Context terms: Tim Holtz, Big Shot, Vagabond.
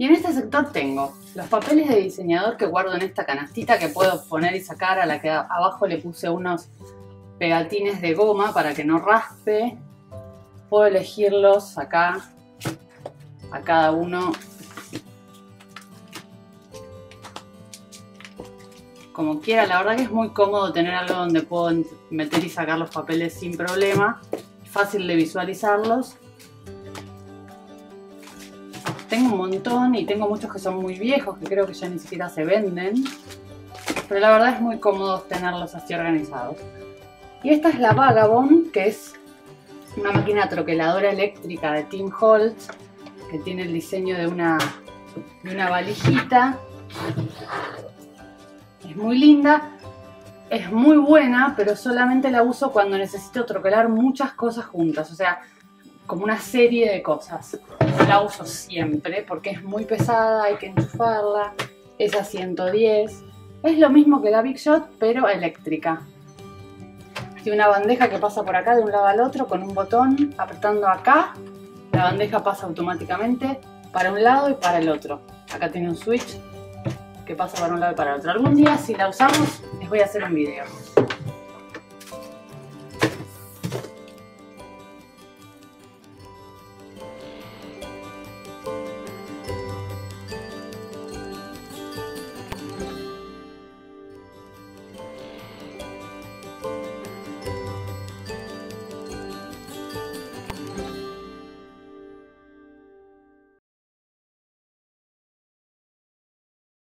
Y en este sector tengo los papeles de diseñador que guardo en esta canastita que puedo poner y sacar, a la que abajo le puse unos pegatines de goma para que no raspe. Puedo elegirlos acá, a cada uno, como quiera. La verdad que es muy cómodo tener algo donde puedo meter y sacar los papeles sin problema. Fácil de visualizarlos. Tengo un montón y tengo muchos que son muy viejos, que creo que ya ni siquiera se venden. Pero la verdad es muy cómodo tenerlos así organizados. Y esta es la Vagabond, que es una máquina troqueladora eléctrica de Tim Holtz, que tiene el diseño de una valijita. Es muy linda, es muy buena, pero solamente la uso cuando necesito troquelar muchas cosas juntas, o sea, como una serie de cosas. No la uso siempre porque es muy pesada, hay que enchufarla. Es a 110, es lo mismo que la Big Shot, pero eléctrica. Tiene una bandeja que pasa por acá de un lado al otro con un botón. Apretando acá, la bandeja pasa automáticamente para un lado y para el otro. Acá tiene un switch que pasa para un lado y para el otro. Algún día, si la usamos, les voy a hacer un video.